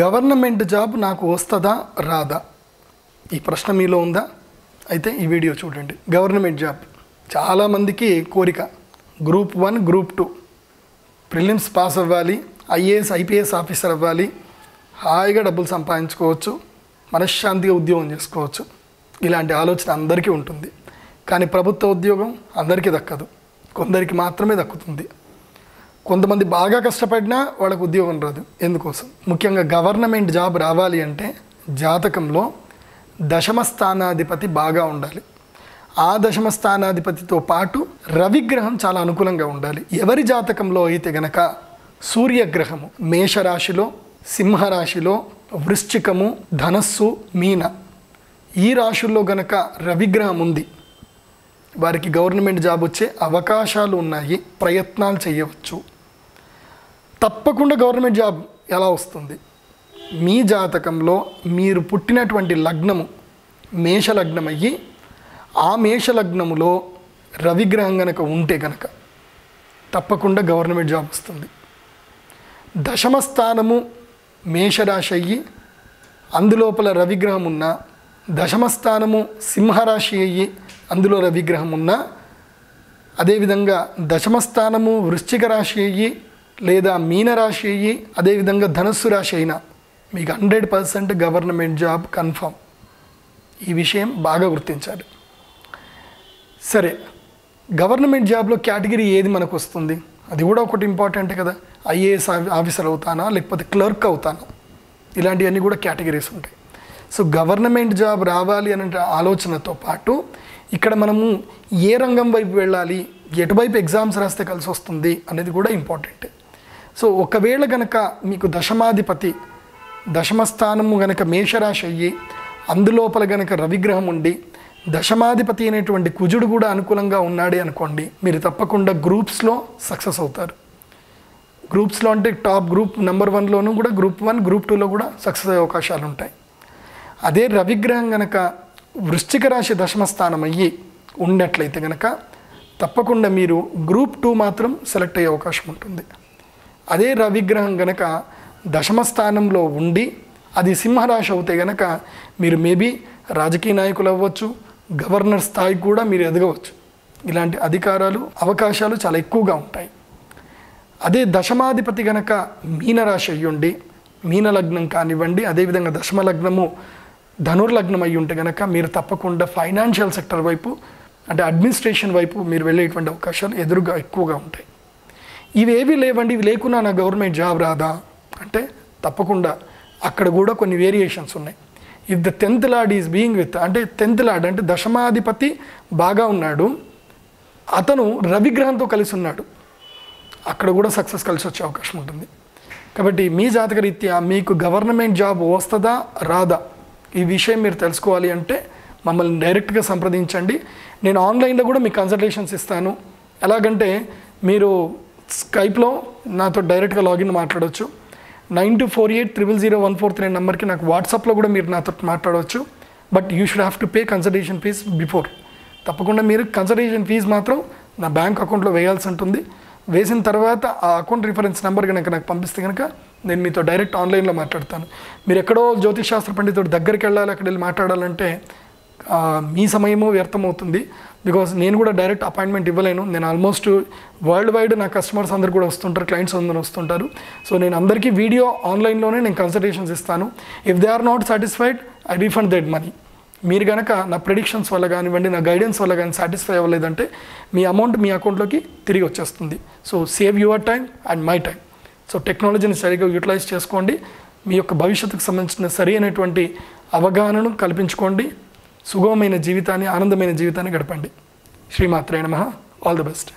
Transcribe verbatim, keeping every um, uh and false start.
Government job నాకు వస్తదా రాదా ఈ ప్రశ్న మీలో ఉందా అయితే ఈ వీడియో చూడండి। గవర్నమెంట్ జాబ్ చాలా మందికి కోరిక group one group two prelims pass అవ్వాలి ఐఏఎస్ ఐపీఎస్ ఆఫీసర్ అవ్వాలి హాయిగా డబ్బులు సంపాదించుకోవచ్చు మనశ్శాంతిగా ఉద్యోగం చేసుకోవచ్చు ఇలాంటి ఆలోచన అందరికీ ఉంటుంది కానీ ప్రభుత్వ ఉద్యోగం అందరికీ దక్కదు కొందరికి మాత్రమే దక్కుతుంది కొంతమంది బాగా కష్టపడినా వాళ్ళకి ఉద్యోగం రాదు ఎందుకోసం ముఖ్యంగా గవర్నమెంట్ జాబ్ రావాలి అంటే జాతకంలో దశమ స్థానాధిపతి బాగా ఉండాలి ఆ దశమ స్థానాధిపతితో పాటు రవి గ్రహం చాలా అనుకూలంగా ఉండాలి ఎవరి జాతకంలో అయితే గనక సూర్య గ్రహము మేష రాశిలో సింహ రాశిలో వృశ్చికము ధనస్సు మీన ఈ రాశుల్లో గనక రవి గ్రహం ఉంది వారికి గవర్నమెంట్ జాబ్ వచ్చే అవకాశాలు ఉన్నాయి ప్రయత్నాలు చేయవచ్చు తప్పకుండా గవర్నమెంట్ జాబ్ ఎలా వస్తుంది మీ జాతకంలో మీరు పుట్టినటువంటి లగ్నము మేష లగ్నం అయ్యి ఆ మేష లగ్నములో రవి గ్రహం గనక ఉంటే గనక తప్పకుండా గవర్నమెంట్ జాబ్ వస్తుంది దశమ స్థానము మేషరాశి అయ్యి అందులోపల రవి గ్రహం ఉన్న దశమ స్థానము సింహరాశి అయ్యి అందులో రవి గ్రహం ఉన్న అదే విధంగా దశమ స్థానము వృశ్చిక రాశి అయ్యి లేదా మీన రాశి అయ్యి అదే విధంగా ధనస్సు రాశి అయినా మీకు hundred percent government job confirm ఈ విషయం బాగా గుర్తించాలి సరే గవర్నమెంట్ జాబ్లో కేటగిరీ ఏది మనకు వస్తుంది అది కూడా ఒకటి ఇంపార్టెంట్ కదా ఐఏఎస్ ఆఫీసర్ అవుతానా లేకపోతే క్లర్క్ అవుతానా ఇలాంటివన్నీ కూడా కేటగిరీస్ ఉంటాయి సో గవర్నమెంట్ జాబ్ రావాలి అనే ఆలోచనతో పాటు ఇక్కడ మనము ఏ రంగం వైపు వెళ్ళాలి ఎటువైపు ఎగ్జామ్స్ రాస్తే కలిసి వస్తుంది అనేది కూడా ఇంపార్టెంట్ సో ఒకవేళ గనక మీకు దశమాధిపతి దశమ స్థానము గనక మేషరాశి అయ్యి అందులోపల గనక రవిగ్రహం ఉండి దశమాధిపతి అనేటువంటి కుజుడు కూడా అనుకూలంగా ఉన్నాడే అనుకోండి మీరు తప్పకుండా గ్రూప్స్లో సక్సెస్ అవుతారు గ్రూప్స్లో అంటే టాప్ గ్రూప్ నెంబర్ వన్లోనూ కూడా గ్రూప్ వన్ గ్రూప్ టూలో కూడా సక్సెస్ అయ్యే అవకాశాలు ఉంటాయి అదే రవిగ్రహం గనక వృశ్చిక రాశి దశమ స్థానం అయ్యి ఉన్నట్లయితే గనక తప్పకుండా మీరు గ్రూప్ టూ మాత్రం సెలెక్ట్ అయ్యే అవకాశం ఉంటుంది అదే రవిగ్రహం గనక దశమ స్థానంలో ఉండి అది సింహరాశి అవుతే గనక మీరు మేబీ రాజకీయ నాయకులు అవ్వచ్చు గవర్నర్ స్థాయికి కూడా మీరు ఎదగవచ్చు ఇలాంటి అధికారాలు అవకాశాలు చాలా ఎక్కువగా ఉంటాయి అదే దశమాధిపతి గనక మీనరాశి అయ్యుండి మీనలగ్నం కానివ్వండి అదేవిధంగా దశమ లగ్నము ధనుర్లగ్నం అయ్యి ఉంటే కనుక మీరు తప్పకుండా ఫైనాన్షియల్ సెక్టర్ వైపు అంటే అడ్మినిస్ట్రేషన్ వైపు మీరు వెళ్ళేటువంటి అవకాశాలు ఎదురుగా ఎక్కువగా ఉంటాయి ఇవేవి లేవండి ఇవి లేకున్నా నా గవర్నమెంట్ జాబ్ రాదా అంటే తప్పకుండా అక్కడ కూడా కొన్ని వేరియేషన్స్ ఉన్నాయి if the tenth lord is being with అంటే టెన్త్ లార్డ్ అంటే దశమాధిపతి బాగా ఉన్నాడు అతను రవిగ్రహంతో కలిసి ఉన్నాడు అక్కడ కూడా సక్సెస్ కలిసి వచ్చే అవకాశం ఉంటుంది కాబట్టి మీ జాతక రీత్యా మీకు గవర్నమెంట్ జాబ్ వస్తుందా రాదా ఈ విషయం మీరు తెలుసుకోవాలి అంటే మమ్మల్ని డైరెక్ట్గా సంప్రదించండి నేను ఆన్లైన్లో కూడా మీకు కన్సల్టేషన్స్ ఇస్తాను ఎలాగంటే మీరు స్కైప్లో నాతో డైరెక్ట్గా లాగిన్ మాట్లాడవచ్చు nine two four eight triple zero one four three నెంబర్కి నాకు వాట్సాప్లో కూడా మీరు నాతో మాట్లాడవచ్చు but you should have to pay consultation fees before తప్పకుండా మీరు కన్సల్టేషన్ ఫీజ్ మాత్రం నా బ్యాంక్ అకౌంట్లో వేయాల్సి ఉంటుంది వేసిన తర్వాత ఆ అకౌంట్ రిఫరెన్స్ నెంబర్ కనుక నాకు పంపిస్తే కనుక నేను మీతో డైరెక్ట్ ఆన్లైన్లో మాట్లాడతాను మీరు ఎక్కడో జ్యోతిషాస్త్ర పండితుడి దగ్గరికి వెళ్ళాలి అక్కడ వెళ్ళి మాట్లాడాలంటే మీ సమయము వ్యర్థమవుతుంది బికాజ్ నేను కూడా డైరెక్ట్ అపాయింట్మెంట్ ఇవ్వలేను నేను ఆల్మోస్ట్ వరల్డ్ వైడ్ నా కస్టమర్స్ అందరు కూడా వస్తుంటారు క్లయింట్స్ అందరూ వస్తుంటారు సో నేను అందరికీ వీడియో ఆన్లైన్లోనే నేను కన్సల్టేషన్స్ ఇస్తాను if they are not satisfied I refund that money మీరు కనుక నా ప్రిడిక్షన్స్ వల్ల కానివ్వండి నా గైడెన్స్ వల్ల కానీ సాటిస్ఫై అవ్వలేదంటే మీ అమౌంట్ మీ అకౌంట్లోకి తిరిగి వచ్చేస్తుంది so save your time and my time so టెక్నాలజీని సరిగ్గా యూటిలైజ్ చేసుకోండి మీ యొక్క భవిష్యత్తుకు సంబంధించిన సరి అయినటువంటి అవగాహనను కల్పించుకోండి సుగమమైన జీవితాన్ని ఆనందమైన జీవితాన్ని గడపండి శ్రీమాత్రే నమః ఆల్ ది బెస్ట్